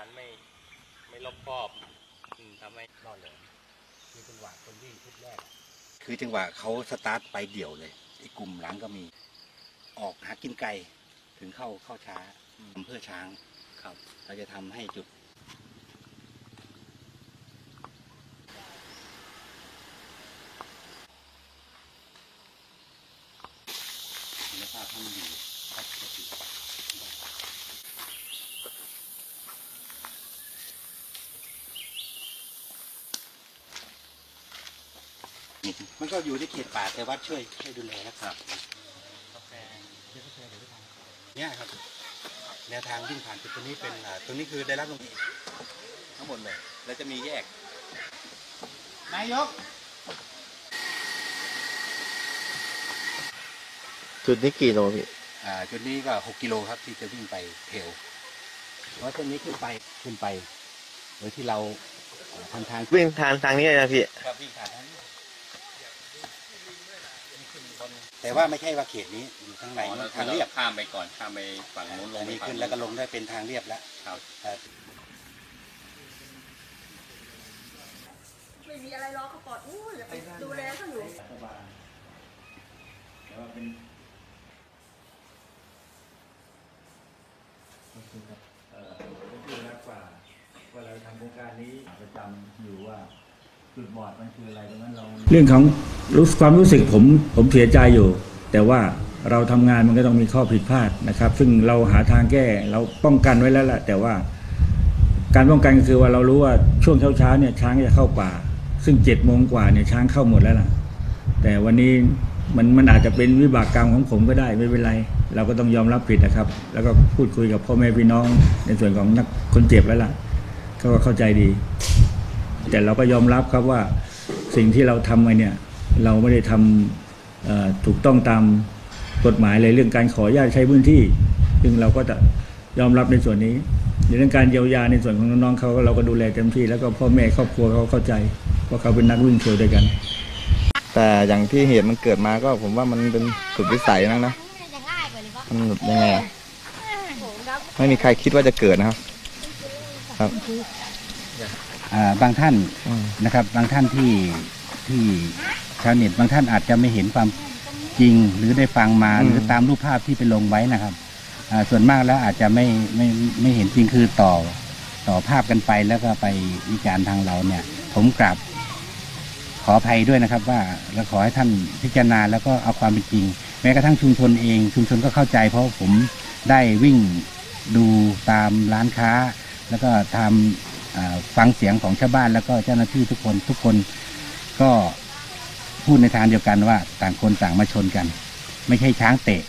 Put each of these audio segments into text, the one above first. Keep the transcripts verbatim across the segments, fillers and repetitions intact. านไม่ไม่รอบคอบทำให้รอดเลยมีจังหวะคนวิ่งชุดแรกคือจังหวะเขาสตาร์ทไปเดี่ยวเลยอีกกลุ่มหลังก็มีออกหากินไกลถึงเข้าเข้าช้าเพื่อช้างครับเราจะทำให้จุดภาพที่ดีครับมันก็อยู่ในเขตป่าแต่วัดช่วยช่วยดูแลนะครับกาแฟเดี๋ยวกาแฟเดี๋ยวไปทานเนี่ยครับแนวทางวิ่งผ่านจุดตรงนี้เป็นตรงนี้คือได้รับลงทั้งหมดเลยแล้วจะมีแยกนายกจุดนี้กี่โลพี่อ่าจุดนี้ก็หกกิโลครับที่จะวิ่งไปเทลเพราะตรงนี้ขึ้นไปขึ้นไปโดยที่เราทางทางวิ่งทางทางนี้นะพี่ครับวิ่งทางนั้นแต่ว่าไม่ใช่ว่าเขตนี้อยู่ข้างในทางเรียบข้ามไปก่อนข้ามไปฝั่งโน้นลงนี้ขึ้นแล้วก็ลงได้เป็นทางเรียบแล้วไม่มีอะไรล้อเขาปลอดอู้อย่าไปดูแลเขาอยู่แล้วเป็นเอ่อผมพูดมากกว่าว่าเราทำโครงการนี้ประจำอยู่ว่าจุดบอดมันคืออะไรตรงนั้นเราเรื่องของรู้ความรู้สึกผมผมเสียใจอยู่แต่ว่าเราทำงานมันก็ต้องมีข้อผิดพลาดนะครับซึ่งเราหาทางแก้เราป้องกันไว้แล้วแหละแต่ว่าการป้องกันก็คือว่าเรารู้ว่าช่วงเช้าเช้าเนี่ยช้างจะเข้าป่าซึ่งเจ็ดโมงกว่าเนี่ยช้างเข้าหมดแล้วล่ะแต่วันนี้มันมันอาจจะเป็นวิบากกรรมของผมก็ได้ไม่เป็นไรเราก็ต้องยอมรับผิดนะครับแล้วก็พูดคุยกับพ่อแม่พี่น้องในส่วนของนักคนเจ็บแล้วล่ะเขาก็เข้าใจดีแต่เราก็ยอมรับครับว่าสิ่งที่เราทำไปเนี่ยเราไม่ได้ทำถูกต้องตามกฎหมายเลยเรื่องการขออนุญาตใช้พื้นที่ซึ่งเราก็จะยอมรับในส่วนนี้ในเรื่องการเยียวยาในส่วนของน้องๆเขาเราก็ดูแลเต็มที่แล้วก็พ่อแม่ครอบครัวเขาเข้าใจว่าเขาเป็นนักวิ่งเทรลด้วยกันแต่อย่างที่เหตุมันเกิดมาก็ผมว่ามันเป็นสุดวิสัยนั่นนะมันหลุดยังไงไม่มีใครคิดว่าจะเกิดนะครับครับบางท่านนะครับบางท่านที่ที่ชาวเน็ตบางท่านอาจจะไม่เห็นความจริงหรือได้ฟังมาหรือตามรูปภาพที่ไปลงไว้นะครับส่วนมากแล้วอาจจะไม่ไม่ไม่เห็นจริงคือต่อต่อภาพกันไปแล้วก็ไปวิจารณ์ทางเราเนี่ยผมกราบขออภัยด้วยนะครับว่าเราขอให้ท่านพิจารณาแล้วก็เอาความเป็นจริงแม้กระทั่งชุมชนเองชุมชนก็เข้าใจเพราะผมได้วิ่งดูตามร้านค้าแล้วก็ทำฟังเสียงของชาวบ้านแล้วก็เจ้าหน้าที่ทุกคนทุกคนก็พูดในทางเดียวกันว่าต่างคนต่างมาชนกันไม่ใช่ช้างเตะ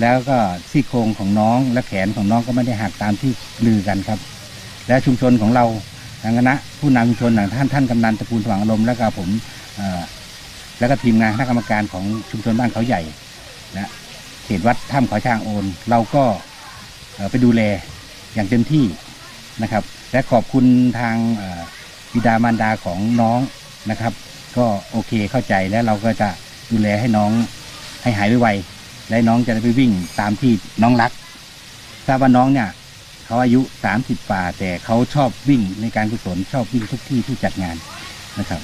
แล้วก็ซี่โครงของน้องและแขนของน้องก็ไม่ได้หักตามที่ลือกันครับและชุมชนของเราทางคณะผู้นำชุมชนท่านท่านกำนันตระกูลสว่างอารมณ์และก็ผมแล้วก็ทีมงานคณะกรรมการของชุมชนบ้านเขาใหญ่นะเขตวัดถ้ำเขาช้างโอนเราก็ไปดูแลอย่างเต็มที่นะครับและขอบคุณทางบิดามารดาของน้องนะครับก็โอเคเข้าใจและเราก็จะดูแลให้น้องให้หายไวๆและน้องจะได้ไปวิ่งตามที่น้องรักทราบว่าน้องเนี่ยเขาอายุสามสิบกว่าแต่เขาชอบวิ่งในการกุศลชอบวิ่งทุกที่ที่จัดงานนะครับ